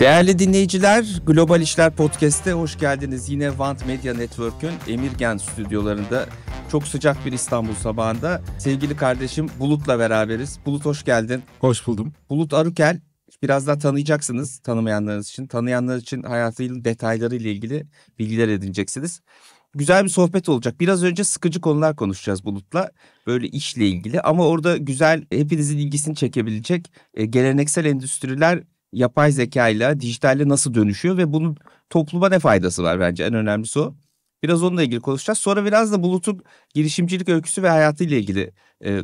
Değerli dinleyiciler, Global İşler Podcast'e hoş geldiniz. Yine Vant Media Network'ün Emirgen stüdyolarında çok sıcak bir İstanbul sabahında sevgili kardeşim Bulut'la beraberiz. Bulut, hoş geldin. Hoş buldum. Bulut Arukel, biraz daha tanıyacaksınız tanımayanlarınız için. Tanıyanlar için hayatının detayları ile ilgili bilgiler edineceksiniz. Güzel bir sohbet olacak. Biraz önce sıkıcı konular konuşacağız Bulut'la. Böyle işle ilgili ama orada güzel, hepinizin ilgisini çekebilecek geleneksel endüstriler yapay zekayla, dijitalle nasıl dönüşüyor ve bunun topluma ne faydası var, bence en önemlisi o. Biraz onunla ilgili konuşacağız. Sonra biraz da Bulut'un girişimcilik öyküsü ve hayatıyla ilgili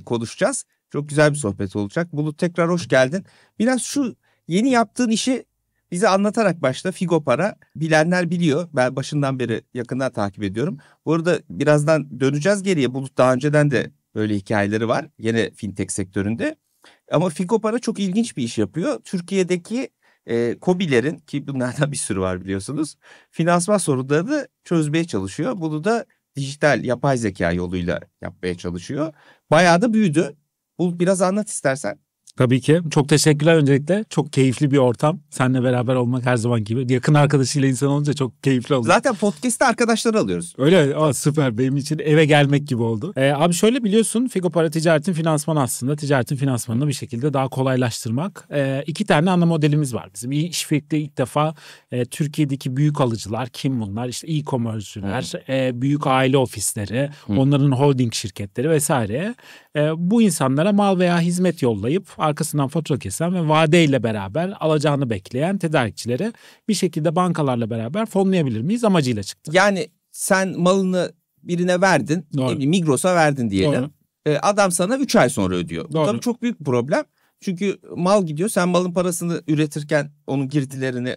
konuşacağız. Çok güzel bir sohbet olacak. Bulut, tekrar hoş geldin. Biraz şu yeni yaptığın işi bize anlatarak başla. Figopara, bilenler biliyor. Ben başından beri yakından takip ediyorum. Bu arada birazdan döneceğiz geriye. Bulut, daha önceden de böyle hikayeleri var. Yine fintech sektöründe. Ama Figopara çok ilginç bir iş yapıyor. Türkiye'deki KOBİ'lerin, ki bunlardan bir sürü var biliyorsunuz, finansman sorunlarını çözmeye çalışıyor. Bunu da dijital, yapay zeka yoluyla yapmaya çalışıyor. Bayağı da büyüdü. Bulut, biraz anlat istersen. Tabii ki. Çok teşekkürler öncelikle. Çok keyifli bir ortam. Seninle beraber olmak her zaman gibi. Yakın arkadaşıyla insan olunca çok keyifli oldu. Zaten podcast'te arkadaşları alıyoruz. Öyle. Aa, süper. Benim için eve gelmek gibi oldu. Abi şöyle, biliyorsun Figopara ticaretin finansmanı aslında. Ticaretin finansmanını bir şekilde daha kolaylaştırmak. İki tane ana modelimiz var bizim. İşbirlikte ilk defa Türkiye'deki büyük alıcılar, kim bunlar? İşte e-commerce'ler, büyük aile ofisleri, onların holding şirketleri vesaire. Bu insanlara mal veya hizmet yollayıp arkasından fatura kesen ve vadeyle beraber alacağını bekleyen tedarikçileri bir şekilde bankalarla beraber fonlayabilir miyiz amacıyla çıktı. Yani sen malını birine verdin, Migros'a verdin diyelim. Adam sana 3 ay sonra ödüyor. Doğru. Tabii çok büyük problem. Çünkü mal gidiyor, sen malın parasını üretirken onun girdilerini,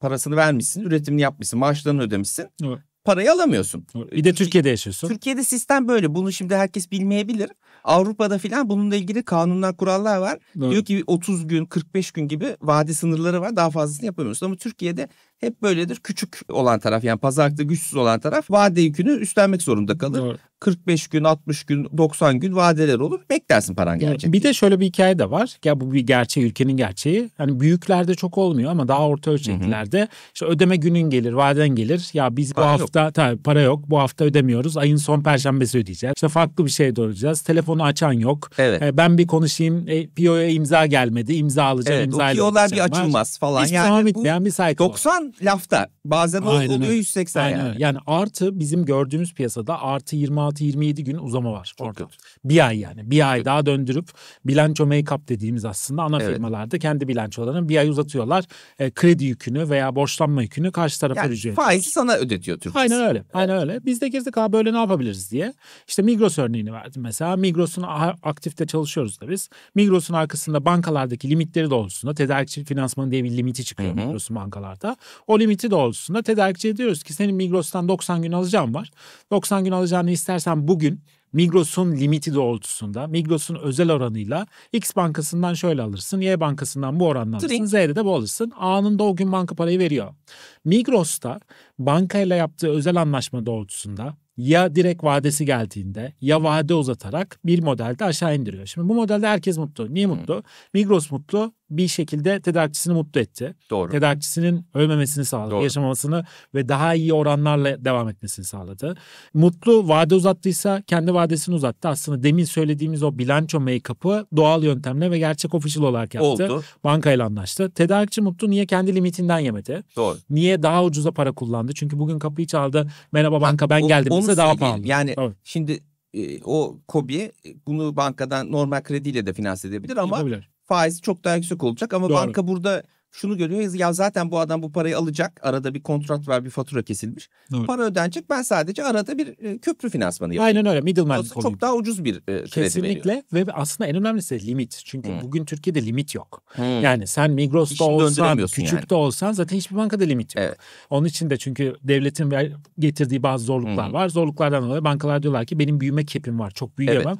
parasını vermişsin, üretimini yapmışsın, maaşlarını ödemişsin. Doğru. Parayı alamıyorsun. Bir de Türkiye'de yaşıyorsun. Türkiye'de sistem böyle. Bunu şimdi herkes bilmeyebilir. Avrupa'da filan bununla ilgili kanunlar, kurallar var. Doğru. Diyor ki 30 gün, 45 gün gibi vade sınırları var. Daha fazlasını yapamıyorsun. Ama Türkiye'de hep böyledir. Küçük olan taraf, yani pazarlıkta güçsüz olan taraf vade yükünü üstlenmek zorunda kalır. Doğru. 45 gün, 60 gün, 90 gün vadeler olur. Beklersin paran gelecek. Bir de şöyle bir hikaye de var. Ya bu bir gerçeği, ülkenin gerçeği. Hani büyüklerde çok olmuyor ama daha orta ölçeklerde. Hı-hı. İşte ödeme günün gelir, vaden gelir. Ya biz para bu hafta tabii para yok. Bu hafta ödemiyoruz. Ayın son perşembesi ödeyeceğiz. İşte farklı bir şey doğuracağız. Telefonu açan yok. Evet. Ben bir konuşayım. PO'ya imza gelmedi. İmza alacağım. Evet, imza o PO'lar bir açılmaz falan. Hiç yani bitmeyen bir cycle. 90 lafta. Bazen oluyor 180. Aynen. Yani artı bizim gördüğümüz piyasada artı 26-27 gün uzama var. Çok orada. Kötü. Bir ay yani. Bir ay daha döndürüp bilanço make-up dediğimiz aslında ana firmalarda kendi bilançolarını bir ay uzatıyorlar. Kredi yükünü veya borçlanma yükünü karşı tarafa ödüyor. Faizi sana ödetiyor Türkiye. Aynen öyle. Aynen öyle. Biz de girdik, ha böyle ne yapabiliriz diye. İşte Migros örneğini verdim mesela. Migros'un aktifte çalışıyoruz da biz. Migros'un arkasında bankalardaki limitleri doğrultusunda tedarikçi finansmanı diye bir limiti çıkıyor Migros'un bankalarda. O limiti doğrultusunda tedarikçi ediyoruz ki senin Migros'tan 90 gün alacağın var. 90 gün alacağını istersen bugün Migros'un limiti doğrultusunda, Migros'un özel oranıyla X bankasından şöyle alırsın, Y bankasından bu oranla alırsın, Z'de de bu alırsın. Anında o gün banka parayı veriyor. Migros'ta bankayla yaptığı özel anlaşma doğrultusunda ya direkt vadesi geldiğinde ya vade uzatarak bir modelde aşağı indiriyor. Şimdi bu modelde herkes mutlu. Niye mutlu? Migros mutlu. Bir şekilde tedarikçisini mutlu etti. Doğru. Tedarikçisinin ölmemesini sağladı. Doğru. Yaşamamasını ve daha iyi oranlarla devam etmesini sağladı. Mutlu vade uzattıysa kendi vadesini uzattı. Aslında demin söylediğimiz o bilanço make-up'ı doğal yöntemle ve gerçek official olarak yaptı. Oldu. Bankayla anlaştı. Tedarikçi mutlu, niye kendi limitinden yemedi? Doğru. Niye daha ucuza para kullandı? Çünkü bugün kapıyı çaldı. Merhaba banka, ben geldim size, daha pahalı. Yani tabii. Şimdi o KOBİ bunu bankadan normal krediyle de finanse edebilir ama yapabilir. Faizi çok daha yüksek olacak ama doğru. Banka burada şunu görüyor ya, zaten bu adam bu parayı alacak, arada bir kontrat var, bir fatura kesilmiş, doğru. Para ödenecek, ben sadece arada bir köprü finansmanı yapıyorum. Aynen öyle, middleman. Çok daha ucuz bir kredi kesinlikle veriyor. Ve aslında en önemlisi limit, çünkü bugün Türkiye'de limit yok. Yani sen Migros'ta olsan, küçük de olsan zaten hiçbir bankada limit yok. Evet. Onun için de çünkü devletin getirdiği bazı zorluklar var, zorluklardan dolayı bankalar diyorlar ki benim büyüme cap'im var, çok büyüyemem,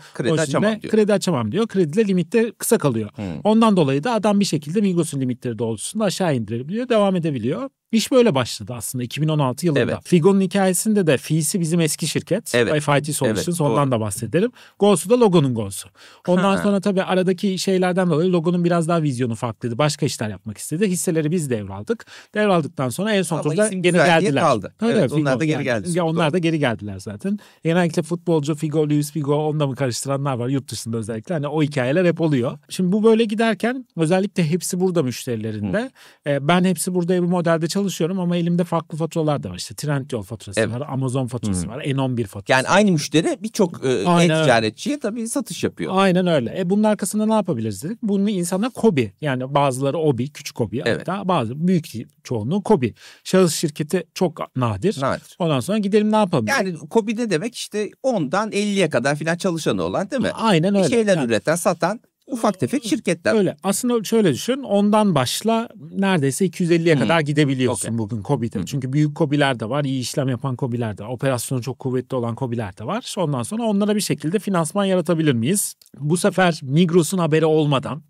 kredi açamam diyor. Krediyle limitte kısa kalıyor. Ondan dolayı da adam bir şekilde Migros'un limitleri de aşağı indirebiliyor, devam edebiliyor. İş böyle başladı aslında 2016 yılında. Evet. Figo'nun hikayesinde de Fi'si bizim eski şirket. Evet. FIT Solutions, ondan da bahsederim. Go'su da logonun Go'su. Ondan sonra tabii aradaki şeylerden dolayı logonun biraz daha vizyonu farklıydı. Başka işler yapmak istedi. Hisseleri biz devraldık. Devraldıktan sonra en son turda geri geldiler. Kaldı. Evet, evet, onlar da geri geldi. Ya onlar da geri geldiler zaten. Genellikle futbolcu Figo, Luis Figo, onunla mı karıştıranlar var yurt dışında özellikle. Hani o hikayeler hep oluyor. Şimdi bu böyle giderken özellikle hepsi burada müşterilerinde. Ben hepsi burada bir modelde çalışıyorum ama elimde farklı faturalar da var. İşte Trendyol faturası var, Amazon faturası var, N11 faturası. Yani aynı müşteri birçok e-ticaretçiye tabii satış yapıyor. Aynen öyle. Bunun arkasında ne yapabiliriz dedik? Bunun insanlar KOBİ. Yani bazıları OBİ, küçük KOBİ. Evet. Hatta bazı büyük çoğunluğu KOBİ. Şahıs şirketi çok nadir. Ondan sonra gidelim ne yapalım? Yani KOBİ ne demek? İşte 10'dan 50'ye kadar filan çalışanı olan, değil mi? Aynen öyle. Bir şeyler yani üreten, satan ufak tefek şirketler. Öyle. Aslında şöyle düşün. Ondan başla neredeyse 250'ye kadar gidebiliyorsun bugün KOBİ'de. Çünkü büyük KOBİ'ler de var. İyi işlem yapan KOBİ'ler de var. Operasyonu çok kuvvetli olan KOBİ'ler de var. Ondan sonra onlara bir şekilde finansman yaratabilir miyiz? Bu sefer Migros'un haberi olmadan,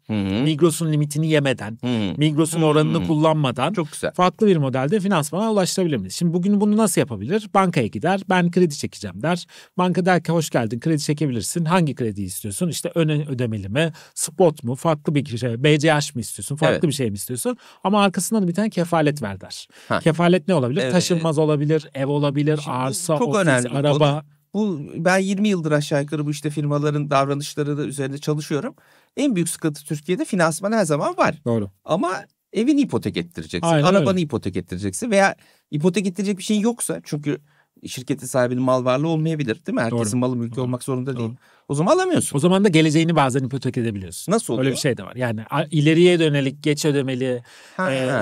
Migros'un limitini yemeden, Migros'un oranını kullanmadan çok güzel farklı bir modelde finansmana ulaştırabilir miyiz? Şimdi bugün bunu nasıl yapabilir? Bankaya gider. Ben kredi çekeceğim der. Banka der ki hoş geldin, kredi çekebilirsin. Hangi krediyi istiyorsun? İşte ön ödemeli mi? Spot mu? Farklı bir şey. BCH mi istiyorsun? Farklı bir şey mi istiyorsun? Ama arkasından da bir tane kefalet ver der. Kefalet ne olabilir? Evet. Taşınmaz olabilir, ev olabilir, şimdi arsa, ofis, önemli araba. Bu, ben 20 yıldır aşağı yukarı bu işte firmaların davranışları da üzerinde çalışıyorum. En büyük sıkıntı Türkiye'de finansman her zaman var. Doğru. Ama evini ipotek ettireceksin. Aynen, arabanı ipotek ettireceksin veya ipotek ettirecek bir şeyin yoksa, çünkü şirketin sahibinin mal varlığı olmayabilir, değil mi? Herkesin malı mülkü olmak zorunda değil. O zaman alamıyorsun. O zaman da geleceğini bazen ipotek edebiliyorsun. Nasıl oluyor? Öyle bir şey de var. Yani ileriye dönelik geç ödemeli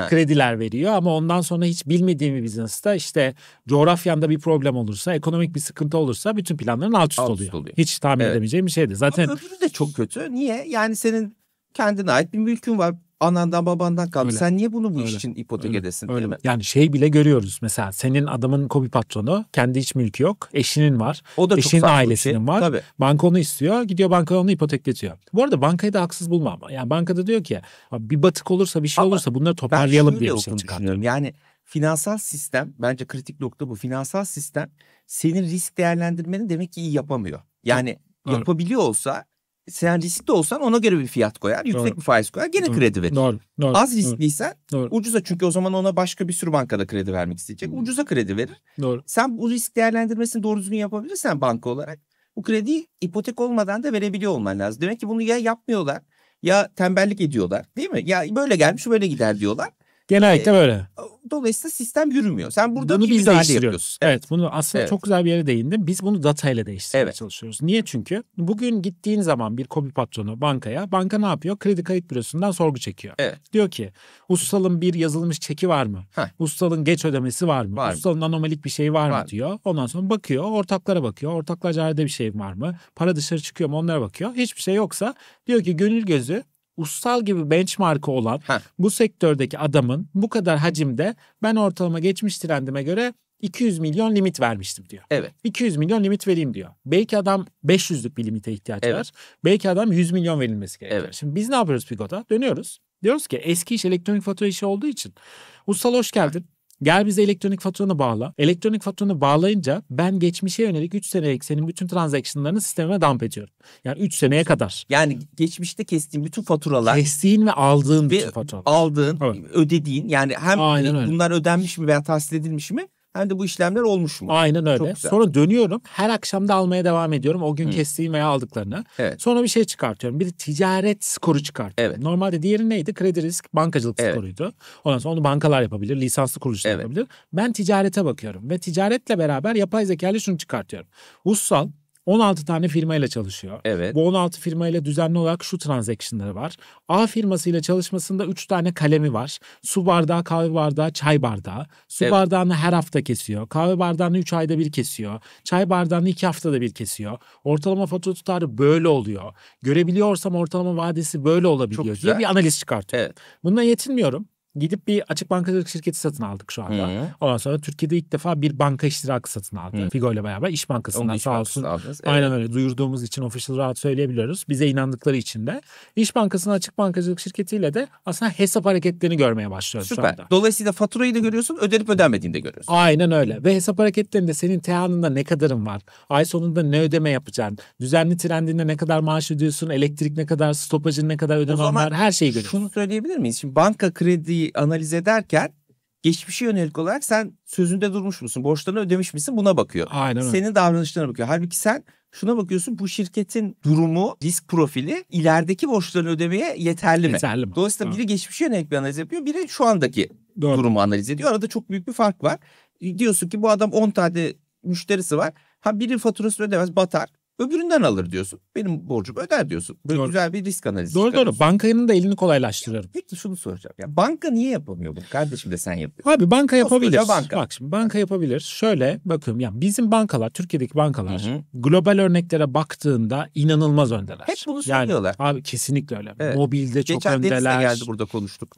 krediler veriyor ama ondan sonra hiç bilmediğim bir bizneste işte coğrafyanda bir problem olursa, ekonomik bir sıkıntı olursa bütün planların alt üst oluyor. Hiç tahmin edemeyeceğim bir şeydi. Zaten öbürü de çok kötü. Niye? Yani senin kendine ait bir mülkün var. Anandan babandan kaldı. Öyle. Sen niye bunu bu iş için ipotek edesin? Öyle. Değil mi? Yani şey bile görüyoruz. Mesela senin adamın KOBİ patronu. Kendi hiç mülkü yok. Eşinin var. O da eşinin, ailesinin var. Tabii. Banka onu istiyor. Gidiyor banka onu ipotekletiyor. Bu arada bankayı da haksız bulmam. Yani bankada diyor ki bir batık olursa, bir şey olursa bunları toparlayalım diye bir şey çıkartıyorum. Yani finansal sistem, bence kritik nokta bu. Finansal sistem senin risk değerlendirmeni demek ki iyi yapamıyor. Yani yapabiliyor olsa, sen riskli olsan ona göre bir fiyat koyar. Yüksek bir faiz koyar. Gene kredi verir. Doğru. Az riskliysen ucuza, çünkü o zaman ona başka bir sürü bankada kredi vermek isteyecek. Ucuza kredi verir. Sen bu risk değerlendirmesini doğru düzgün yapabilirsen banka olarak, bu krediyi ipotek olmadan da verebiliyor olman lazım. Demek ki bunu ya yapmıyorlar ya tembellik ediyorlar, değil mi? Ya böyle gelmiş böyle gider diyorlar. Genellikle böyle. Dolayısıyla sistem yürümüyor. Sen burada bunu biz değiştiriyoruz. Evet, bunu aslında çok güzel bir yere değindin. Biz bunu data ile değiştirmeye çalışıyoruz. Niye? Çünkü bugün gittiğin zaman bir KOBİ patronu bankaya, banka ne yapıyor? Kredi kayıt bürosundan sorgu çekiyor. Diyor ki Ustal'ın bir yazılmış çeki var mı? Ustal'ın geç ödemesi var mı? Ustal'ın anomalik bir şey var mı diyor. Ondan sonra bakıyor, ortaklara bakıyor. Ortaklar civarında bir şey var mı? Para dışarı çıkıyor mu? Onlara bakıyor. Hiçbir şey yoksa diyor ki gönül gözü Ustal gibi benchmark'ı olan bu sektördeki adamın bu kadar hacimde ben ortalama geçmiş trendime göre 200 milyon limit vermiştim diyor. 200 milyon limit vereyim diyor. Belki adam 500'lük bir limite ihtiyaç var. Belki adam 100 milyon verilmesi gerekiyor. Şimdi biz ne yapıyoruz Figo'da? Dönüyoruz. Diyoruz ki eski iş elektronik fatura işi olduğu için Ustal hoş geldin. Gel bize elektronik faturanı bağla. Elektronik faturanı bağlayınca ben geçmişe yönelik 3 senelik senin bütün transaction'larını sistemime dump ediyorum. Yani 3 seneye kadar. Yani geçmişte kestiğin bütün faturalar. Kestiğin ve aldığın bütün faturalar. Aldığın, ödediğin, yani hem bunlar ödenmiş mi veya tahsil edilmiş mi? Hem de bu işlemler olmuş mu? Aynen öyle. Sonra dönüyorum. Her akşam da almaya devam ediyorum. O gün kestiğim veya aldıklarını. Sonra bir şey çıkartıyorum. Bir ticaret skoru çıkartıyorum. Normalde diğeri neydi? Kredi risk, bankacılık skoruydu. Ondan sonra onu bankalar yapabilir. Lisanslı kuruluşlar yapabilir. Ben ticarete bakıyorum. Ve ticaretle beraber yapay zekayla şunu çıkartıyorum. Ussal 16 tane firmayla çalışıyor. Bu 16 firmayla düzenli olarak şu transaction'ları var. A firmasıyla çalışmasında 3 tane kalemi var. Su bardağı, kahve bardağı, çay bardağı. Su bardağını her hafta kesiyor. Kahve bardağını 3 ayda bir kesiyor. Çay bardağını 2 haftada bir kesiyor. Ortalama fatura tutarı böyle oluyor. Görebiliyorsam ortalama vadesi böyle olabiliyor diye bir analiz çıkartıyor. Bununla yetinmiyorum. gidip bir açık bankacılık şirketi satın aldık şu anda. Hı. Ondan sonra Türkiye'de ilk defa bir banka iştirakı satın aldı. Figo ile beraber İş Bankası'ndan sağ olsun. Evet. Aynen öyle, duyurduğumuz için official rahat söyleyebiliyoruz. Bize inandıkları için de. İş Bankası'nın açık bankacılık şirketiyle de aslında hesap hareketlerini görmeye başlıyoruz. Süper. Şu anda. Dolayısıyla faturayı da görüyorsun, ödenip ödenmediğini de görüyorsun. Aynen öyle. Ve hesap hareketlerinde senin tehanında ne kadarın var? Ay sonunda ne ödeme yapacaksın? Düzenli trendinde ne kadar maaş ödüyorsun? Elektrik ne kadar? Stopajın ne kadar ödenen var? Her şeyi görüyorsun. Şunu söyleyebilir miyiz? Şimdi banka kredi analiz ederken geçmişe yönelik olarak sen sözünde durmuş musun? Borçlarını ödemiş misin? Buna bakıyor. Aynen öyle. Senin davranışlarına bakıyor. Halbuki sen şuna bakıyorsun, bu şirketin durumu, risk profili ilerideki borçlarını ödemeye yeterli mi? Dolayısıyla biri geçmişe yönelik bir analiz yapıyor, biri şu andaki durumu analiz ediyor. Arada çok büyük bir fark var. Diyorsun ki bu adam 10 tane müşterisi var. Ha biri faturasını ödemez, batar. Öbüründen alır diyorsun. Benim borcum öder diyorsun. Böyle güzel bir risk analizi. Doğru. Bankanın da elini kolaylaştırıyorum. Peki şunu soracağım. Ya banka niye yapamıyor bunu? Kardeşim de sen yapıyorsun. Abi banka yapabilir. Bak şimdi banka yapabilir. Şöyle bakıyorum. Ya bizim bankalar, Türkiye'deki bankalar global örneklere baktığında inanılmaz öndeler. Hep bunu söylüyorlar. Yani, abi kesinlikle öyle. Evet. Mobilde geçen çok öndeler. Geçen Deniz'le geldi, burada konuştuk.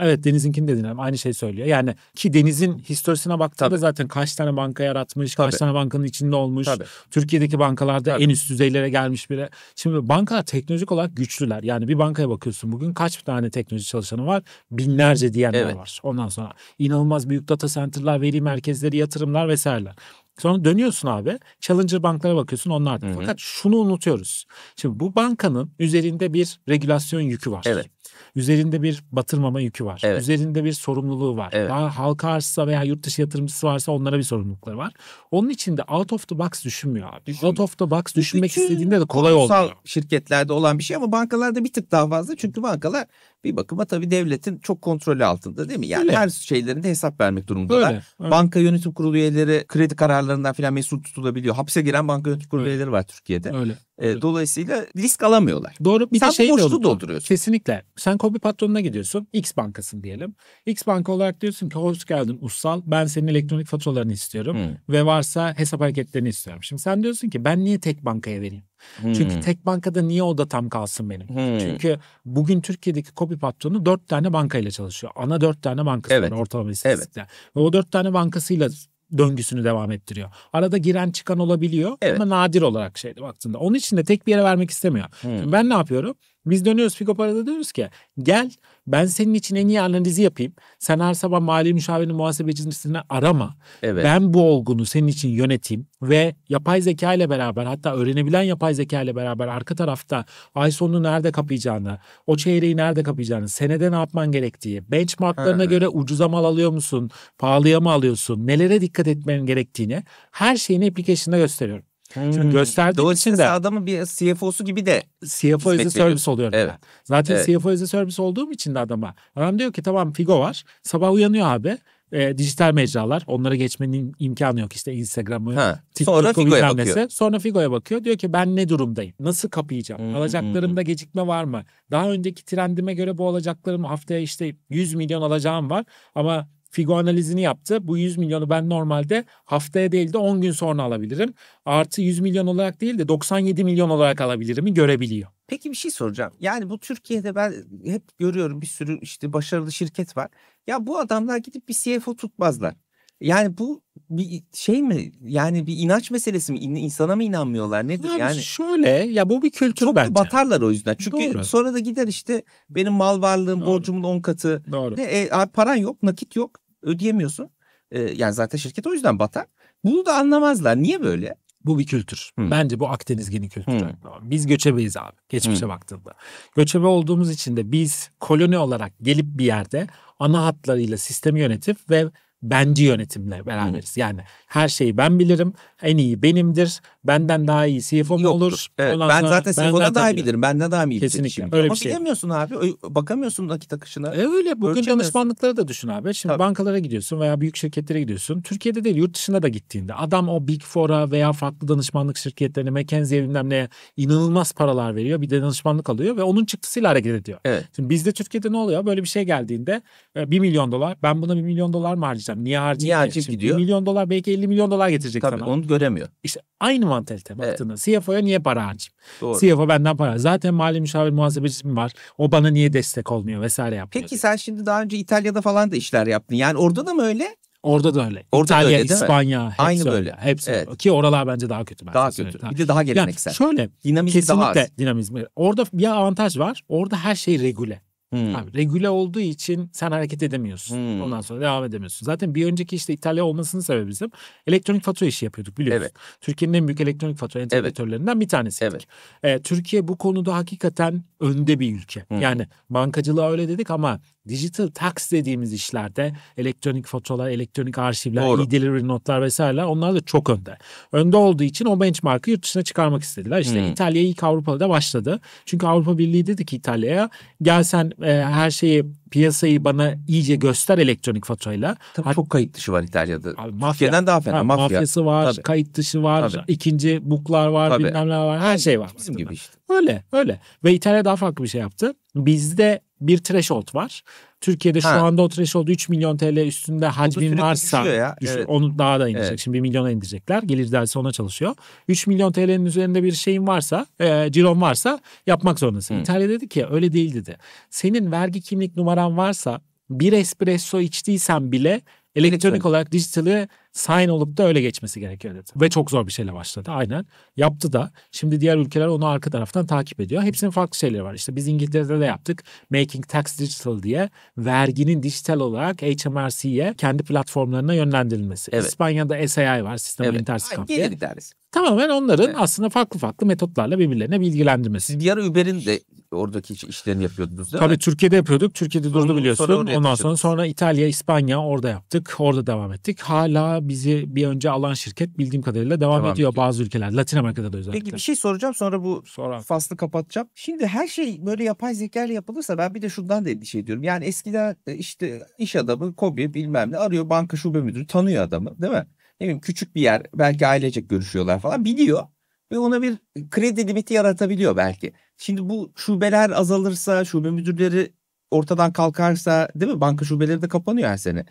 Evet Deniz'inkini de dinledim. Aynı şeyi söylüyor. Yani ki Deniz'in historisine baktığında zaten kaç tane banka yaratmış, kaç tane bankanın içinde olmuş. Türkiye'deki bankalar en üst düzeylere gelmiş biri. Şimdi bankalar teknolojik olarak güçlüler. Yani bir bankaya bakıyorsun bugün kaç tane teknoloji çalışanı var? Binlerce diyenler var. Ondan sonra inanılmaz büyük data center'lar, veri merkezleri, yatırımlar vesaireler. Sonra dönüyorsun abi. Challenger banklara bakıyorsun, onlar da. Fakat şunu unutuyoruz. Şimdi bu bankanın üzerinde bir regülasyon yükü var. Evet. Üzerinde bir batırmama yükü var. Evet. Üzerinde bir sorumluluğu var. Evet. Daha halka arzsa veya yurt dışı yatırımcısı varsa onlara bir sorumlulukları var. Onun için de out of the box düşünmüyor abi. Out of the box düşünmek istediğinde de kolay olmuyor. Şirketlerde olan bir şey ama bankalarda bir tık daha fazla. Çünkü bankalar bir bakıma tabii devletin çok kontrolü altında, değil mi? Yani her şeylerinde hesap vermek durumundalar. Öyle. Banka yönetim kurulu üyeleri kredi kararlarından filan mesul tutulabiliyor. Hapse giren banka yönetim kurulu üyeleri var Türkiye'de. Öyle. Dolayısıyla risk alamıyorlar. Doğru. Bir sen de şey boşluğu dolduruyorsun. Kesinlikle. Sen KOBİ patronuna gidiyorsun. X bankasın diyelim. X banka olarak diyorsun ki hoş geldin ussal. Ben senin elektronik faturalarını istiyorum. Ve varsa hesap hareketlerini istiyorum. Şimdi sen diyorsun ki ben niye tek bankaya vereyim? Çünkü tek bankada niye o datam kalsın benim? Çünkü bugün Türkiye'deki KOBİ patronu 4 tane bankayla çalışıyor. Ana 4 tane bankası var ortalama istatistikte. Ve o 4 tane bankasıyla döngüsünü devam ettiriyor. Arada giren çıkan olabiliyor ama nadir olarak şeyde baktığında. Onun için de tek bir yere vermek istemiyor. Şimdi ben ne yapıyorum? Biz dönüyoruz Figopara'da, diyoruz ki gel ben senin için en iyi analizi yapayım. Sen her sabah mali müşavirin muhasebecisini arama. Ben bu olgunu senin için yöneteyim ve yapay zeka ile beraber, hatta öğrenebilen yapay zeka ile beraber arka tarafta ay sonunu nerede kapayacağını, o çeyreği nerede kapayacağını, senede ne yapman gerektiği, benchmarklarına göre ucuza mal alıyor musun, pahalıya mı alıyorsun, nelere dikkat etmen gerektiğini, her şeyini application'da gösteriyorum. Şimdi gösterdiğim için de adamın bir CFO'su gibi de CFO as a service oluyorum. Zaten CFO as a service olduğum için de adam diyor ki tamam Figo var. Sabah uyanıyor abi. Dijital mecralar, onlara geçmenin imkanı yok, işte Instagram'ı, TikTok'u bilmemesi. Sonra Figo'ya bakıyor, diyor ki ben ne durumdayım, nasıl kapayacağım, alacaklarımda gecikme var mı, daha önceki trendime göre bu alacaklarım haftaya işte 100 milyon alacağım var ama Figo analizini yaptı. Bu 100 milyonu ben normalde haftaya değil de 10 gün sonra alabilirim. Artı 100 milyon olarak değil de 97 milyon olarak alabilirimi görebiliyor. Peki bir şey soracağım. Yani bu Türkiye'de ben hep görüyorum bir sürü işte başarılı şirket var. Ya bu adamlar gidip bir CFO tutmazlar. Yani bu bir şey mi? Yani bir inanç meselesi mi? İnsana mı inanmıyorlar? Nedir? Yani şöyle ya, bu bir kültür bence. Çok batarlar o yüzden. Çünkü sonra da gider işte benim mal varlığım borcumun 10 katı. Paran yok, nakit yok. Ödeyemiyorsun. Yani zaten şirket o yüzden batar. Bunu da anlamazlar. Niye böyle? Bu bir kültür. Bence bu Akdenizgeni kültürü. Biz göçebeyiz abi. Geçmişe baktığında. Göçebe olduğumuz için de biz koloni olarak gelip bir yerde ana hatlarıyla sistemi yönetip ve bence yönetimle beraberiz. Yani her şeyi ben bilirim. En iyi benimdir. Benden daha iyi CFO'm olur. Ben zaten CFO'dan daha iyi bilirim. Benden daha iyi. Kesinlikle. Öyle ama bir şey. Bilemiyorsun abi. Bakamıyorsun nakit akışına. Öyle. Bugün danışmanlıkları da düşün abi. Şimdi bankalara gidiyorsun veya büyük şirketlere gidiyorsun. Türkiye'de değil, yurt dışına da gittiğinde adam o Big Four'a veya farklı danışmanlık şirketlerine, McKinsey'e bilmem neye inanılmaz paralar veriyor. Bir de danışmanlık alıyor ve onun çıktısıyla hareket ediyor. Şimdi bizde Türkiye'de ne oluyor? Böyle bir şey geldiğinde 1 milyon dolar. Ben buna 1 milyon dolar mı harcayacağım? harcayacağım? Niye harcayacağım? Niye harcayıp gidiyor? $1 milyon belki $50 milyon getirecek tabii, sana. Tabii onu göremiyor. İşte aynı mantalite baktığında. Evet. CFO'ya niye para harcayayım? Doğru. CFO benden para. Zaten mali müşavir muhasebecisi mi var? O bana niye destek olmuyor vesaire yapıyor. Peki sen şimdi daha önce İtalya'da falan da işler yaptın. Yani orada da mı öyle? Orada da öyle. Orada İtalya, da öyle, İspanya. Aynı öyle. Böyle. Hepsi evet. Öyle. Ki oralar bence daha kötü. Daha kötü. Bir de daha geleneksel. Yani şöyle. Dinamizm daha az. Dinamizm. Orada bir avantaj var. Orada her şey regüle. Abi, regüle olduğu için sen hareket edemiyorsun. Ondan sonra devam edemiyorsun. Zaten bir önceki işte İtalya olmasının sebebi bizim elektronik fatura işi yapıyorduk biliyorsun. Evet. Türkiye'nin en büyük elektronik fatura entegratörlerinden bir tanesiydik. Evet. Türkiye bu konuda hakikaten önde bir ülke. Yani bankacılığa öyle dedik ama digital tax dediğimiz işlerde elektronik faturalar, elektronik arşivler, e-delivery notlar vesaire onlar da çok önde. Önde olduğu için o benchmark'ı yurt dışına çıkarmak istediler. İşte İtalya ilk Avrupa'da da başladı. Çünkü Avrupa Birliği dedi ki İtalya'ya gel sen her şeyi piyasayı bana iyice göster elektronik faturayla. Tabii çok kayıt dışı var İtalya'da. Mafya. Türkiye'den daha fena. Mafyası var, tabii. Kayıt dışı var, tabii. İkinci buklar var, tabii. Bilmem ne var. Her şey var. Bizim gibi işte. Öyle, öyle. Ve İtalya daha farklı bir şey yaptı. Bizde bir threshold var. Türkiye'de şu anda o threshold 3 milyon TL üstünde hacmin varsa düşün, evet. Onu daha da indirecek. Evet. Şimdi 1 milyona indirecekler. Gelir dersi ona çalışıyor. 3 milyon TL'nin üzerinde bir şeyin varsa, ciron varsa yapmak zorundasın. İtalya dedi ki öyle değil dedi. Senin vergi kimlik numaran varsa bir espresso içtiysen bile elektronik olarak dijitali sign olup da öyle geçmesi gerekiyor dedi. Ve çok zor bir şeyle başladı aynen. Yaptı da. Şimdi diğer ülkeler onu arka taraftan takip ediyor. Hepsinin farklı şeyleri var. İşte biz İngiltere'de de yaptık. Making Tax Digital diye verginin dijital olarak HMRC'ye kendi platformlarına yönlendirilmesi. Evet. İspanya'da SII var. Sistema interskamp diye. Tamamen onların aslında farklı farklı metotlarla birbirlerine bilgilendirmesi. Siz bir ara Uber'in de oradaki işlerini yapıyordunuz değil mi? Tabii Türkiye'de yapıyorduk. Türkiye'de durdu biliyorsun. Ondan sonra İtalya, İspanya orada yaptık. Orada devam ettik. Hala bizi bir önce alan şirket bildiğim kadarıyla devam ediyor bazı ülkeler. Latin Amerika'da da özellikle. Peki bir şey soracağım sonra bu faslı kapatacağım. Şimdi her şey böyle yapay zekayla yapılırsa ben bir de şundan da endişe ediyorum. Yani eskiden işte iş adamı KOBİ bilmem ne arıyor banka şube müdürü tanıyor adamı değil mi? Ne bileyim küçük bir yer belki ailecek görüşüyorlar falan biliyor ve ona bir kredi limiti yaratabiliyor belki. Şimdi bu şubeler azalırsa şube müdürleri ortadan kalkarsa değil mi banka şubeleri de kapanıyor her sene.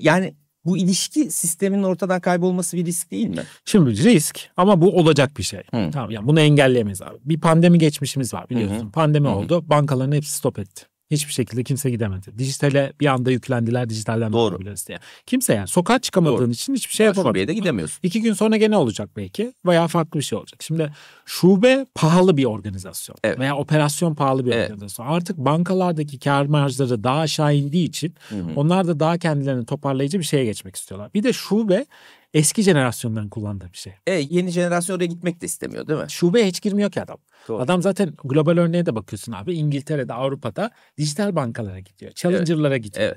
Yani bu ilişki sisteminin ortadan kaybolması bir risk değil mi? Şimdi risk ama bu olacak bir şey. Tamam yani bunu engelleyemeyiz abi. Bir pandemi geçmişimiz var biliyorsun. Pandemi oldu bankaların hepsi stop etti. Hiçbir şekilde kimse gidemedi. Dijitale bir anda yüklendiler, dijitalden bakabiliriz diye. Kimse yani sokağa çıkamadığın için hiçbir şey yapamadı. Şubeye de gidemiyorsun. 2 gün sonra gene olacak belki veya farklı bir şey olacak. Şimdi şube pahalı bir organizasyon veya operasyon pahalı bir organizasyon. Artık bankalardaki kar marjları daha aşağı indiği için onlar da daha kendilerini toparlayıcı bir şeye geçmek istiyorlar. Bir de şube eski jenerasyondan kullandığı bir şey. Yeni jenerasyon oraya gitmek de istemiyor değil mi? Şubeye hiç girmiyor ki adam. Doğru. Adam zaten global örneğe de bakıyorsun abi. İngiltere'de, Avrupa'da dijital bankalara gidiyor. Challenger'lara gidiyor. Evet.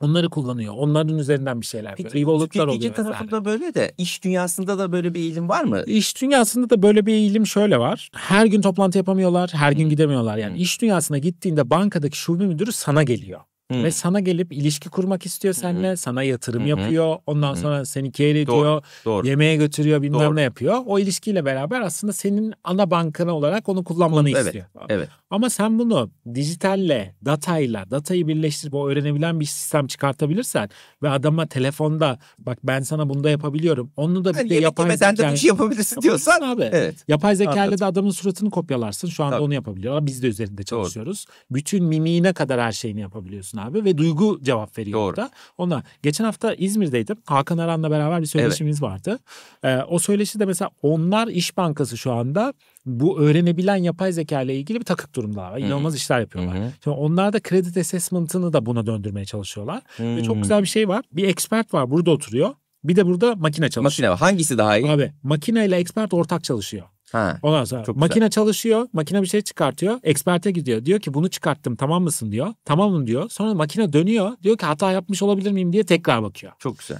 Onları kullanıyor. Onların üzerinden bir şeyler böyle. Tüketici tarafında böyle de iş dünyasında da böyle bir eğilim var mı? İş dünyasında da böyle bir eğilim şöyle var. Her gün toplantı yapamıyorlar. Her gün gidemiyorlar. Yani iş dünyasına gittiğinde bankadaki şube müdürü sana geliyor. Ve sana gelip ilişki kurmak istiyor seninle. Sana yatırım yapıyor. Ondan sonra seni care ediyor. Doğru. Yemeğe götürüyor bilmem ne yapıyor. O ilişkiyle beraber aslında senin ana bankan olarak onu kullanmanı istiyor. Evet. Ama sen bunu dijitalle, datayla, datayı birleştirip o öğrenebilen bir sistem çıkartabilirsen ve adama telefonda bak ben sana bunu da yapabiliyorum. Onu da bir de yapay zekayla bir şey yapabilirsin diyorsan. Abi. Evet. Yapay zekayla da adamın suratını kopyalarsın. Şu anda onu yapabiliyorlar. Biz de üzerinde çalışıyoruz. Bütün mimiğine kadar her şeyini yapabiliyorsun abi ve duygu cevap veriyor orada. Ona geçen hafta İzmir'deydim. Hakan Aran'la beraber bir söyleşimiz vardı. O söyleşi de mesela onlar İş Bankası şu anda bu öğrenebilen yapay zeka ile ilgili bir takık durumda. İnanılmaz işler yapıyorlar. Şimdi onlar da credit assessment'ını da buna döndürmeye çalışıyorlar. Ve çok güzel bir şey var. Bir expert var burada oturuyor. Bir de burada makine çalışıyor. Makine hangisi daha iyi? Abi makine ile expert ortak çalışıyor. Ondan sonra makine çalışıyor, makine bir şey çıkartıyor, eksperte gidiyor. Diyor ki bunu çıkarttım tamam mısın diyor. Tamamım diyor. Sonra makine dönüyor. Diyor ki hata yapmış olabilir miyim diye tekrar bakıyor. Çok güzel.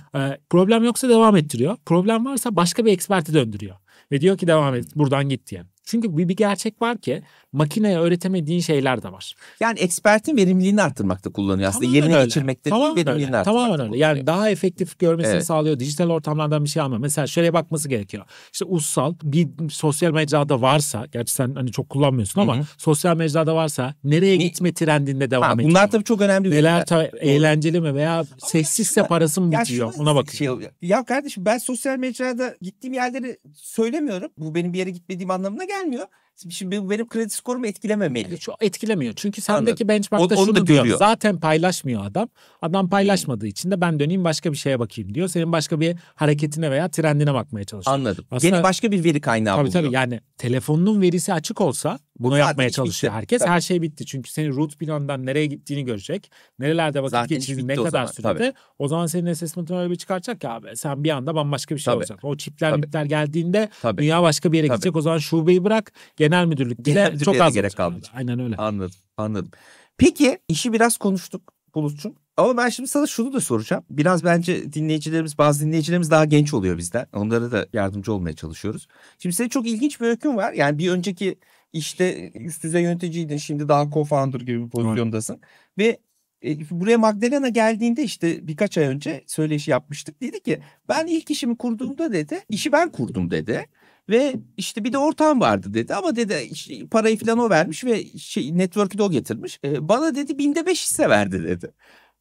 Problem yoksa devam ettiriyor. Problem varsa başka bir eksperte döndürüyor. Ve diyor ki devam et buradan git diye. Çünkü bir gerçek var ki makineye öğretemediğin şeyler de var. Yani expertin verimliliğini arttırmakta kullanıyor aslında. Yerine geçirmekte verimliliğini arttırmakta. Tamamen öyle. Yani daha efektif görmesini sağlıyor. Dijital ortamlardan bir şey alma. Mesela şöyle bakması gerekiyor. İşte ulusal bir sosyal mecrada varsa, gerçi sen hani çok kullanmıyorsun ama sosyal mecrada varsa nereye gitme trendinde devam ediyor. Bunlar tabii çok önemli. Neler eğlenceli mi veya sessizse parası mı bitiyor? Ona bakıyor. Ya kardeşim, ben sosyal mecrada gittiğim yerleri söylemiyorum. Bu benim bir yere gitmediğim anlamına gelmiyor. Şimdi benim kredi skorumu etkilememeli. Şu etkilemiyor. Çünkü sendeki benchmark'ta şunu diyor. Zaten paylaşmıyor adam. Adam paylaşmadığı için de ben döneyim başka bir şeye bakayım diyor. Senin başka bir hareketine veya trendine bakmaya çalışıyor. Anladım. Aslında, yeni başka bir veri kaynağı buluyor. Tabii yani telefonunun verisi açık olsa bunu zaten yapmaya çalışıyor herkes. Tabii. Her şey bitti. Çünkü senin root planından nereye gittiğini görecek. Nerelerde vakit geçirdiğini, ne kadar sürede. O zaman senin assessment'ını öyle bir çıkartacak ki abi sen bir anda bambaşka bir şey olacak. O çipler mipler geldiğinde dünya başka bir yere gidecek. O zaman şubeyi bırak. Genel müdürlükte çok az gerek kalmayacak. Aynen öyle. Anladım, anladım. Peki işi biraz konuştuk Bulut'cum. Ama ben şimdi sana şunu da soracağım. Biraz bence dinleyicilerimiz, bazı dinleyicilerimiz daha genç oluyor bizden. Onlara da yardımcı olmaya çalışıyoruz. Şimdi senin çok ilginç bir öykün var. Yani bir önceki işte üst düzey yöneticiydin. Şimdi daha co-founder gibi bir pozisyondasın. Evet. Ve buraya Magdalena geldiğinde işte birkaç ay önce söyleşi yapmıştık. Dedi ki ben ilk işimi kurduğumda dedi, işi ben kurdum dedi. Ve işte bir de ortağım vardı dedi ama dedi işte parayı falan o vermiş ve şey, network'ü de o getirmiş. Bana dedi 5/1000 hisse verdi dedi.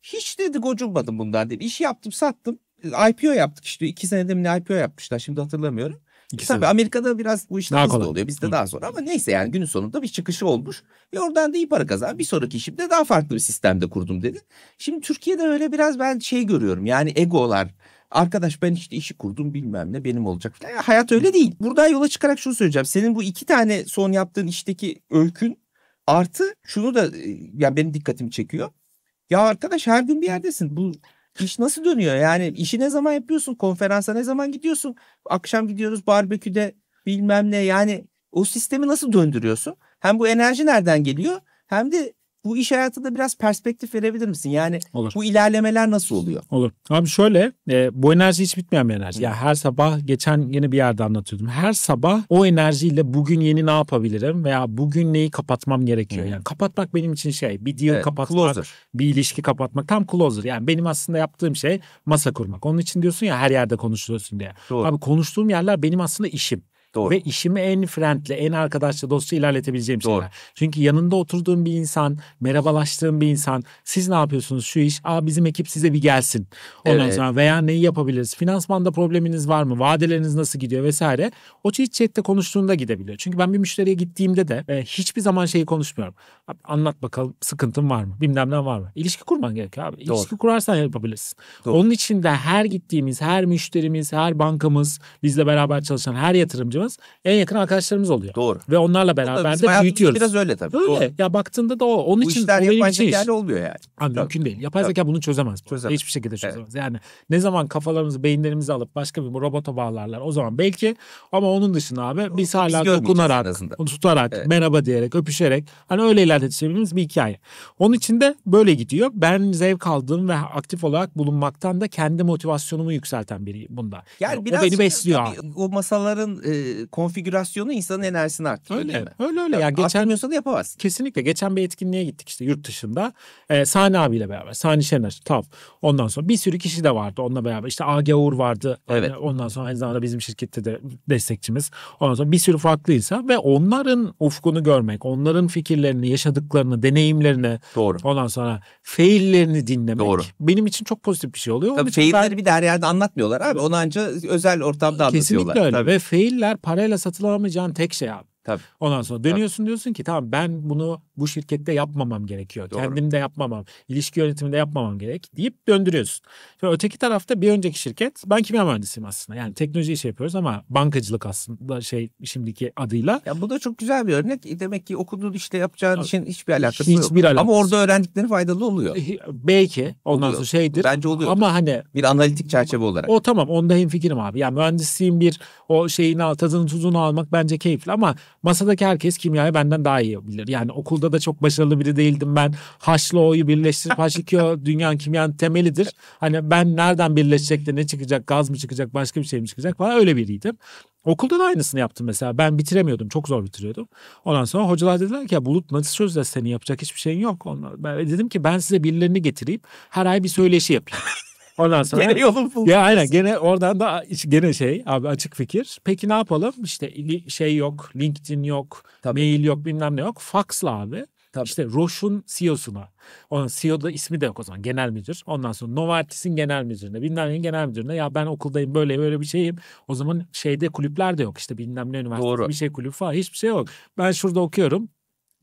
Hiç dedi gocunmadım bundan dedi. İşi yaptım, sattım. IPO yaptık işte 2 senede mi ne IPO yapmışlar, şimdi hatırlamıyorum. Tabii Amerika'da biraz bu işler hızlı oluyor, bizde daha sonra ama neyse yani günün sonunda bir çıkışı olmuş. Ve oradan da iyi para kazan. Bir sonraki işimde daha farklı bir sistemde kurdum dedi. Şimdi Türkiye'de öyle biraz ben şey görüyorum yani egolar. Arkadaş ben işte işi kurdum bilmem ne benim olacak falan. Ya, hayat öyle değil. Buradan yola çıkarak şunu söyleyeceğim. Senin bu 2 tane son yaptığın işteki öykün artı şunu da yani benim dikkatimi çekiyor. Ya arkadaş her gün bir yerdesin. Bu iş nasıl dönüyor? Yani işi ne zaman yapıyorsun? Konferansa ne zaman gidiyorsun? Akşam gidiyoruz barbeküde bilmem ne. Yani o sistemi nasıl döndürüyorsun? Hem bu enerji nereden geliyor? Hem de bu iş hayatında biraz perspektif verebilir misin? Yani olur. Bu ilerlemeler nasıl oluyor? Olur. Abi şöyle bu enerji hiç bitmeyen bir enerji. Ya yani her sabah geçen yine bir yerde anlatıyordum. Her sabah o enerjiyle bugün yeni ne yapabilirim veya bugün neyi kapatmam gerekiyor? Yani kapatmak benim için şey bir deal kapatmak, closer. Bir ilişki kapatmak tam closer. Yani benim aslında yaptığım şey masa kurmak. Onun için diyorsun ya her yerde konuşuyorsun diye. Doğru. Abi konuştuğum yerler benim aslında işim. Doğru. Ve işimi en friendly, en arkadaşça, dostça ilerletebileceğim şeyler. Çünkü yanında oturduğum bir insan, merhabalaştığım bir insan. Siz ne yapıyorsunuz şu iş? Aa bizim ekip size bir gelsin. Ondan sonra veya neyi yapabiliriz? Finansmanda probleminiz var mı? Vadeleriniz nasıl gidiyor vesaire. O chat'te konuştuğunda gidebiliyor. Çünkü ben bir müşteriye gittiğimde de hiçbir zaman şeyi konuşmuyorum. Abi, anlat bakalım sıkıntın var mı? Bilmem ne var mı? İlişki kurman gerekiyor abi. İlişki kurarsan yapabilirsin. Doğru. Onun için de her gittiğimiz, her müşterimiz, her bankamız, bizle beraber çalışan her yatırımcımız en yakın arkadaşlarımız oluyor. Doğru. Ve onlarla beraber de büyütüyoruz. Biraz öyle tabii. Öyle. Doğru. Ya baktığında da o. Onun bu için işler yapay zekalı olmuyor yani. Abi, mümkün değil. Yapay zeka bunu çözemez. Hiçbir şekilde çözemez. Yani ne zaman kafalarımızı, beyinlerimizi alıp başka bir robota bağlarlar o zaman belki ama onun dışında abi biz hala dokunarak, tutarak, merhaba diyerek, öpüşerek hani öyle ilerletebileceğimiz bir hikaye. Onun için de böyle gidiyor. Ben zevk aldığım ve aktif olarak bulunmaktan da kendi motivasyonumu yükselten biri bunda. Yani biraz o beni besliyor. O masaların konfigürasyonu insanın enerjisini artırıyor. Öyle. Yani geçemiyorsa da yapamazsın. Kesinlikle. Geçen bir etkinliğe gittik işte yurt dışında. Sani abiyle beraber. Sani Şener. Ondan sonra bir sürü kişi de vardı onunla beraber. İşte A.G. Uğur vardı. Evet. Yani ondan sonra aynı zamanda bizim şirkette de destekçimiz. Ondan sonra bir sürü farklı insan ve onların ufkunu görmek, onların fikirlerini, yaşadıklarını, deneyimlerini ondan sonra faillerini dinlemek benim için çok pozitif bir şey oluyor. Tabii failleri bir de her yerde anlatmıyorlar abi. Onu ancak özel ortamda anlatıyorlar. Kesinlikle öyle. Tabii. Ve failler parayla satılamayacağın tek şey abi. Tabii. Ondan sonra dönüyorsun diyorsun ki tamam ben bunu bu şirkette yapmamam gerekiyor. Kendim de yapmamam, ilişki yönetiminde yapmamam gerek deyip döndürüyorsun. Şimdi öteki tarafta bir önceki şirket, ben kimya mühendisiyim aslında. Yani teknoloji işi yapıyoruz ama bankacılık aslında şey şimdiki adıyla. Ya bu da çok güzel bir örnek. Demek ki okuduğun işte yapacağın işin hiçbir alakası yok. Hiçbir alakası. Ama orada öğrendikleri faydalı oluyor. Belki ondan sonra şeydir. Bence oluyor. Ama hani bir analitik çerçeve olarak. O tamam, onda hemfikirim abi. Yani mühendisliğin bir o şeyini tadını tuzunu almak bence keyifli ama masadaki herkes kimyayı benden daha iyi bilir. Yani okulda da çok başarılı biri değildim ben. H'la O'yu birleştirip H2O dünyanın kimyanın temelidir. Hani ben nereden birleşecek de ne çıkacak, gaz mı çıkacak, başka bir şey mi çıkacak falan öyle biriydim. Okulda da aynısını yaptım mesela. Ben bitiremiyordum. Çok zor bitiriyordum. Ondan sonra hocalar dediler ki ya Bulut nasıl sözle senin yapacak hiçbir şeyin yok. Ben dedim ki ben size birilerini getireyim. Her ay bir söyleşi yapayım. Ondan sonra gene yolum buldum. Ya aynen gene oradan da gene şey abi açık fikir. Peki ne yapalım? İşte şey yok, LinkedIn yok, tabii, mail yok, bilmem ne yok. Fax'la abi. Tabii. İşte Roche'un CEO'suna. Onun CEO'da ismi de yok o zaman. Genel müdür. Ondan sonra Novartis'in genel müdürüne. Bilmem neyin genel müdürüne. Ya ben okuldayım böyle böyle bir şeyim. O zaman şeyde kulüpler de yok. İşte bilmem ne üniversitesi doğru, bir şey kulüp falan. Hiçbir şey yok. Ben şurada okuyorum.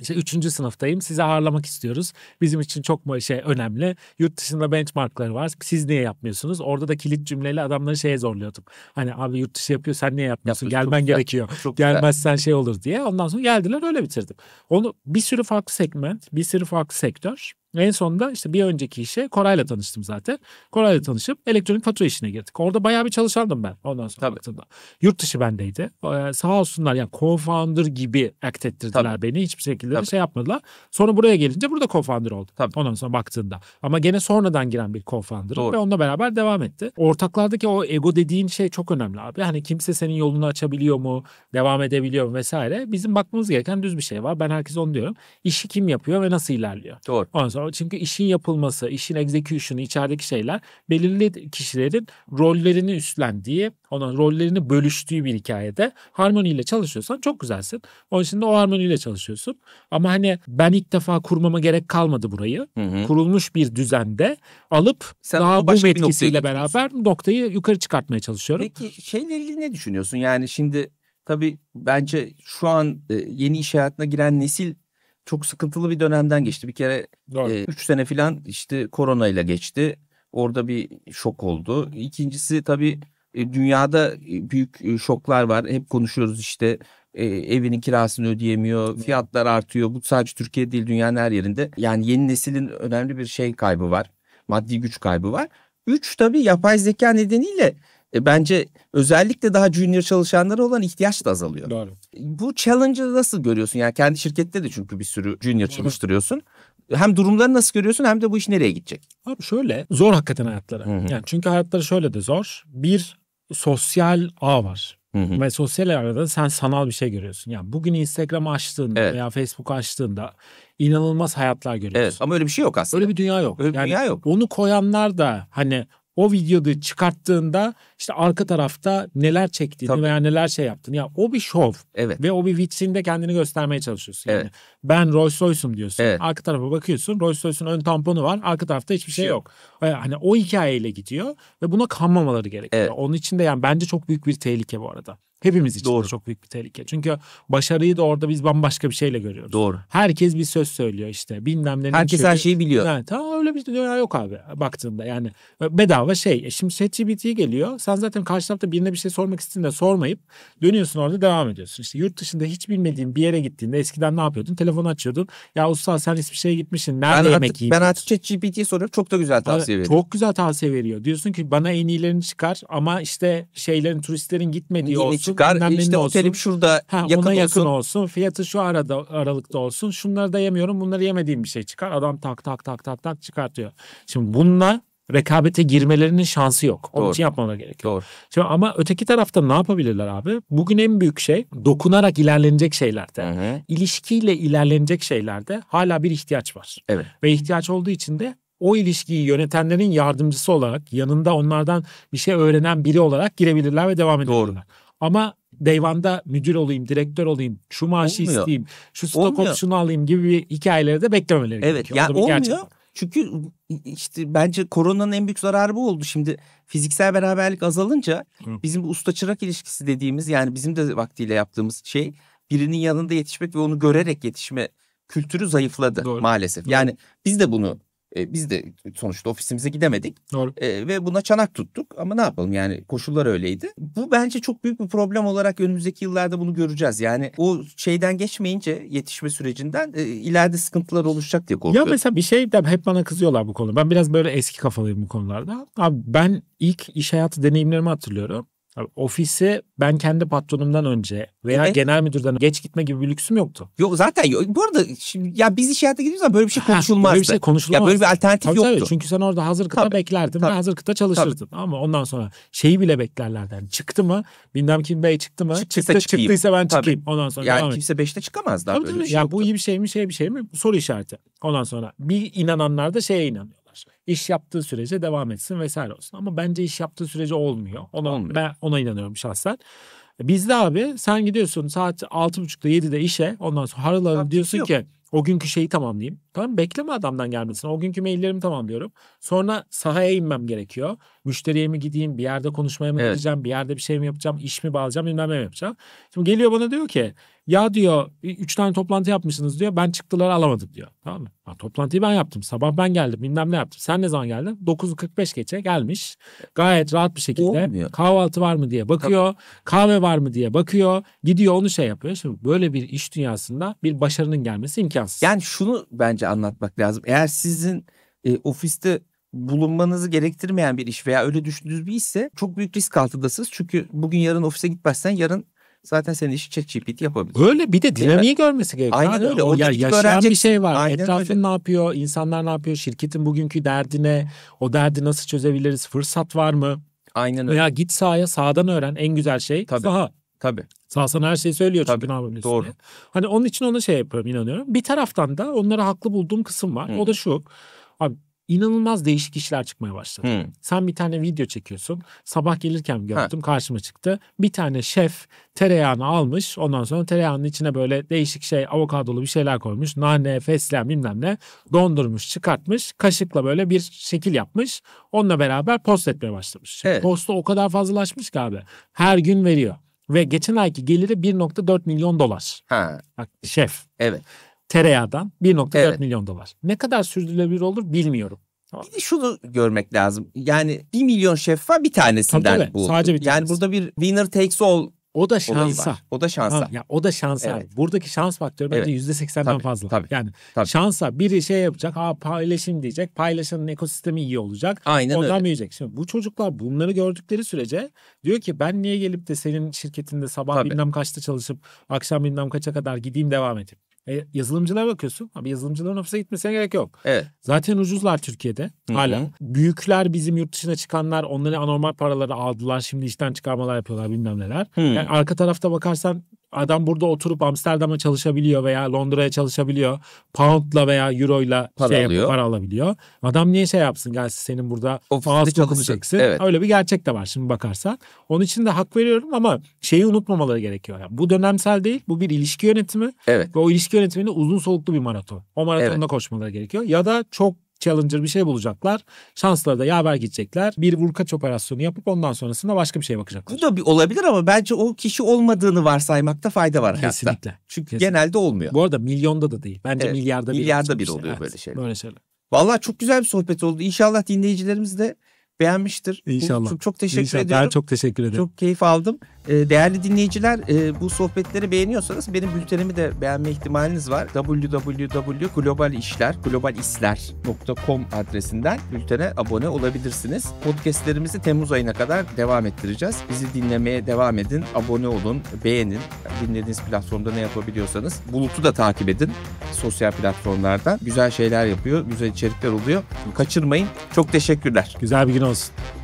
İşte 3. sınıftayım. Sizi ağırlamak istiyoruz. Bizim için çok şey önemli. Yurt dışında benchmarkları var. Siz niye yapmıyorsunuz? Orada da kilit cümleyle adamları şeye zorluyordum. Hani abi yurt dışı yapıyor sen niye yapmıyorsun? Yapıyorsun, gelmen gerekiyor. Çok gelmezsen şey olur diye. Ondan sonra geldiler öyle bitirdim. Onu bir sürü farklı segment, bir sürü farklı sektör. En sonunda işte bir önceki işe Koray'la tanıştım zaten. Koray'la tanışıp elektronik fatura işine girdik. Orada bayağı bir çalışandım ben ondan sonra. Tabii. Baktığımda. Yurt dışı bendeydi. Sağ olsunlar yani co-founder gibi act ettirdiler tabii, beni. Hiçbir şekilde tabii, şey yapmadılar. Sonra buraya gelince burada co-founder oldum. Tabii. Ondan sonra baktığında. Ama gene sonradan giren bir co-founder'ım ve onunla beraber devam etti. Ortaklardaki o ego dediğin şey çok önemli abi. Hani kimse senin yolunu açabiliyor mu? Devam edebiliyor mu? Vesaire. Bizim bakmamız gereken düz bir şey var. Ben herkese onu diyorum. İşi kim yapıyor ve nasıl ilerliyor? Doğru. Ondan sonra çünkü işin yapılması, işin execution'u, içerideki şeyler belirli kişilerin rollerini üstlendiği, onun rollerini bölüştüğü bir hikayede harmoniyle çalışıyorsan çok güzelsin. Onun için de o harmoniyle çalışıyorsun. Ama hani ben ilk defa kurmama gerek kalmadı burayı. Hı hı. Kurulmuş bir düzende alıp sen daha bu etkisiyle beraber noktayı yukarı çıkartmaya çalışıyorum. Peki şeyle ilgili ne düşünüyorsun? Yani şimdi tabii bence şu an yeni iş hayatına giren nesil çok sıkıntılı bir dönemden geçti. Bir kere 3 sene falan işte koronayla geçti. Orada bir şok oldu. İkincisi tabii dünyada büyük şoklar var. Hep konuşuyoruz işte evinin kirasını ödeyemiyor. Fiyatlar artıyor. Bu sadece Türkiye değil dünyanın her yerinde. Yani yeni neslin önemli bir şey kaybı var. Maddi güç kaybı var. 3 tabii yapay zeka nedeniyle bence özellikle daha junior çalışanlara olan ihtiyaç da azalıyor. Doğru. Bu challenge'ı nasıl görüyorsun? Yani kendi şirkette de çünkü bir sürü junior çalıştırıyorsun. Hem durumları nasıl görüyorsun hem de bu iş nereye gidecek? Abi şöyle zor hakikaten hayatları. Hı-hı. Yani çünkü hayatları şöyle de zor. Bir sosyal ağ var. Hı-hı. Ve sosyal ağda sen sanal bir şey görüyorsun. Yani bugün Instagram'ı açtığında evet, veya Facebook'u açtığında inanılmaz hayatlar görüyorsun. Evet, ama öyle bir şey yok aslında. Öyle bir dünya yok. Öyle bir yani dünya yok. Onu koyanlar da hani o videoyu çıkarttığında işte arka tarafta neler çektiğini tabii, veya neler şey yaptığını. Ya o bir şov. Evet. Ve o bir vitrinde kendini göstermeye çalışıyorsun. Yani evet, ben Rolls Royce'um diyorsun. Evet. Arka tarafa bakıyorsun. Rolls Royce'un ön tamponu var. Arka tarafta hiçbir şey yok. Hani o hikayeyle gidiyor ve buna kanmamaları gerekiyor. Evet. Onun için de yani bence çok büyük bir tehlike bu arada. Hepimiz için doğru, de çok büyük bir tehlike. Çünkü başarıyı da orada biz bambaşka bir şeyle görüyoruz. Doğru. Herkes bir söz söylüyor işte. Bilmem ne. Herkes her şeyi biliyor. Yani, tamam öyle bir dünya yok abi baktığında. Yani bedava şey. Şimdi ChatGPT geliyor. Sen zaten karşı tarafta birine bir şey sormak istediğinde sormayıp dönüyorsun orada devam ediyorsun. İşte yurt dışında hiç bilmediğin bir yere gittiğinde eskiden ne yapıyordun? Telefonu açıyordun. Ya usta sen hiçbir şeye gitmişsin. Nerede ben yemek yiyeyim? Ben artık ChatGPT'ye soruyorum. Çok da güzel tavsiye veriyor. Çok güzel tavsiye veriyor. Diyorsun ki bana en iyilerini çıkar ama işte şeylerin turistlerin gitmediği olsun. Çıkar işte otelim şurada yakın olsun, yakın olsun. Fiyatı şu aralıkta olsun. Şunları da yemiyorum. Bunları yemediğim bir şey çıkar. Adam tak tak tak tak tak çıkartıyor. Şimdi bununla rekabete girmelerinin şansı yok. Onun doğru, için yapmaları gerekiyor. Doğru. Şimdi ama öteki tarafta ne yapabilirler abi? Bugün en büyük şey dokunarak ilerlenecek şeylerde. Hı-hı. İlişkiyle ilerlenecek şeylerde hala bir ihtiyaç var. Evet. Ve ihtiyaç olduğu için de o ilişkiyi yönetenlerin yardımcısı olarak yanında onlardan bir şey öğrenen biri olarak girebilirler ve devam edebilirler. Doğru. Ama Deyvan'da müdür olayım, direktör olayım, şu maaşı olmuyor, isteyeyim, şu stok opsiyonu alayım gibi bir hikayeleri de beklememeleri evet, gerekiyor. Evet, yani olmuyor. Gerçekten. Çünkü işte bence koronanın en büyük zararı bu oldu. Şimdi fiziksel beraberlik azalınca bizim bu usta çırak ilişkisi dediğimiz yani bizim de vaktiyle yaptığımız şey birinin yanında yetişmek ve onu görerek yetişme kültürü zayıfladı doğru, maalesef. Doğru. Yani biz de sonuçta ofisimize gidemedik. Doğru. Ve buna çanak tuttuk ama ne yapalım yani koşullar öyleydi. Bu bence çok büyük bir problem olarak önümüzdeki yıllarda bunu göreceğiz. Yani o şeyden geçmeyince yetişme sürecinden ileride sıkıntılar oluşacak diye korkuyorum. Ya mesela bir şey de hep bana kızıyorlar bu konuda. Ben biraz böyle eski kafalıyım bu konularda. Abi ben ilk iş hayatı deneyimlerimi hatırlıyorum. Ofise ben kendi patronumdan önce veya genel müdürden geç gitme gibi bir lüksüm yoktu. Yok zaten yok. Bu arada şimdi, ya biz iş hayata gidiyoruz ama böyle bir şey konuşulmazdı. Böyle bir şey konuşulmazdı. Ya böyle bir alternatif tabii, yoktu. Tabii. Çünkü sen orada hazır kıta beklerdin ve hazır kıta çalışırdın. Tabii. Ama ondan sonra şeyi bile beklerlerdi. Yani çıktı mı? Bilmem kim bey çıktı mı? Çıktıysa ben çıkayım. Ondan sonra yani kimse 5'te çıkamaz daha böyle. Şey ya yoktu. Bu iyi bir şey mi, şey bir şey mi? Soru işareti. Ondan sonra bir inananlar da şeye inanıyor. İş yaptığı sürece devam etsin vesaire olsun. Ama bence iş yaptığı sürece olmuyor. Olmuyor. Ben ona inanıyorum şahsen. Bizde abi sen gidiyorsun saat 6.30'da 7'de işe. Ondan sonra harıl harıl diyorsun ki o günkü şeyi tamamlayayım. Tamam, bekleme adamdan gelmesini. O günkü maillerimi tamamlıyorum. Sonra sahaya inmem gerekiyor. Müşteriye mi gideyim? Bir yerde konuşmaya mı gideceğim? Bir yerde bir şey mi yapacağım? İş mi bağlayacağım? Bilmem ne yapacağım? Şimdi geliyor bana diyor ki ya diyor 3 tane toplantı yapmışsınız diyor. Ben çıktıları alamadım diyor. Tamam mı? Ya, toplantıyı ben yaptım. Sabah ben geldim. Bilmem ne yaptım. Sen ne zaman geldin? 9:45 geçe gelmiş. Gayet rahat bir şekilde. Olmuyor. Kahvaltı var mı diye bakıyor. Tabii. Kahve var mı diye bakıyor. Gidiyor onu şey yapıyor. Şimdi böyle bir iş dünyasında bir başarının gelmesi imkansız. Yani şunu bence anlatmak lazım. Eğer sizin ofiste bulunmanızı gerektirmeyen bir iş veya öyle düşündüğünüz bir işse çok büyük risk altındasınız. Çünkü bugün yarın ofise gitmezsen yarın zaten senin işi ChatGPT yapabilir. Öyle bir de dinamiği görmesi gerekiyor. Aynen öyle. O yaşayan bir şey var. Aynen etrafın öyle. Ne yapıyor? İnsanlar ne yapıyor? Şirketin bugünkü derdine, o derdi nasıl çözebiliriz? Fırsat var mı? Aynen öyle. Veya git sahaya, sahadan öğren. En güzel şey saha. Tabii. Sağ sana her şeyi söylüyor çünkü ne yapabilirsin. Doğru. Diye. Hani onun için ona şey yapıyorum, inanıyorum. Bir taraftan da onlara haklı bulduğum kısım var. Hı. O da şu. Abi inanılmaz değişik işler çıkmaya başladı. Hı. Sen bir tane video çekiyorsun. Sabah gelirken gördüm karşıma çıktı. Bir tane şef tereyağını almış. Ondan sonra tereyağının içine böyle değişik şey avokadolu bir şeyler koymuş. Nane, fesleğen bilmem ne. Dondurmuş, çıkartmış. Kaşıkla böyle bir şekil yapmış. Onunla beraber post etmeye başlamış. Evet. Postu o kadar fazlalaşmış ki abi. Her gün veriyor. Ve geçen ayki geliri 1.4 milyon dolar. Ha. Bak, şef. Evet. Tereyağdan 1.4 milyon dolar. Ne kadar sürdürülebilir olur bilmiyorum. Tamam. Bir de şunu görmek lazım. Yani 1 milyon şef var bir tanesinden. Tabii, bu. Sadece bir tanesi. Yani burada bir winner takes all. O da şansa. O da şansa. Ha, ya o da şansa. Evet. Buradaki şans faktörü bence %80'den fazla. Tabii, yani şansa biri şey yapacak. Aa, paylaşım diyecek. Paylaşanın ekosistemi iyi olacak. Aynen ondan öyle. Büyüyecek. Şimdi bu çocuklar bunları gördükleri sürece diyor ki ben niye gelip de senin şirketinde sabah bilmem kaçta çalışıp akşam bilmem kaça kadar gideyim devam edeyim. Yazılımcılara bakıyorsun. Abi yazılımcıların ofise gitmesine gerek yok. Evet. Zaten ucuzlar Türkiye'de hala. Hı-hı. Büyükler bizim yurt dışına çıkanlar onları anormal paraları aldılar. Şimdi işten çıkarmalar yapıyorlar bilmem neler. Yani arka tarafta bakarsan adam burada oturup Amsterdam'a çalışabiliyor veya Londra'ya çalışabiliyor. Pound'la veya Euro'yla para alabiliyor. Adam niye şey yapsın gelsin senin burada ofiste çalışacaksın. Evet. Öyle bir gerçek de var şimdi bakarsan. Onun için de hak veriyorum ama şeyi unutmamaları gerekiyor. Yani bu dönemsel değil. Bu bir ilişki yönetimi. Evet. Ve o ilişki yönetiminde uzun soluklu bir maraton. O maratonda koşmaları gerekiyor. Ya da çok challenger bir şey bulacaklar. Şansları da yaver gidecekler. Bir vurkaç operasyonu yapıp ondan sonrasında başka bir şeye bakacaklar. Bu da bir olabilir ama bence o kişi olmadığını varsaymakta fayda var. Kesinlikle. Hatta. Çünkü genelde olmuyor. Bu arada milyonda da değil. Bence milyarda bir oluyor böyle şeyler. Böyle şeyler. Vallahi çok güzel bir sohbet oldu. İnşallah dinleyicilerimiz de beğenmiştir. İnşallah. Çok teşekkür ediyorum. Ben çok teşekkür ederim. Çok keyif aldım. Değerli dinleyiciler, bu sohbetleri beğeniyorsanız benim bültenimi de beğenme ihtimaliniz var. www.globalisler.com adresinden bültene abone olabilirsiniz. Podcastlerimizi Temmuz ayına kadar devam ettireceğiz. Bizi dinlemeye devam edin. Abone olun, beğenin. Dinlediğiniz platformda ne yapabiliyorsanız. Bulut'u da takip edin. Sosyal platformlardan. Güzel şeyler yapıyor, güzel içerikler oluyor. Kaçırmayın. Çok teşekkürler. Güzel bir gün olsun.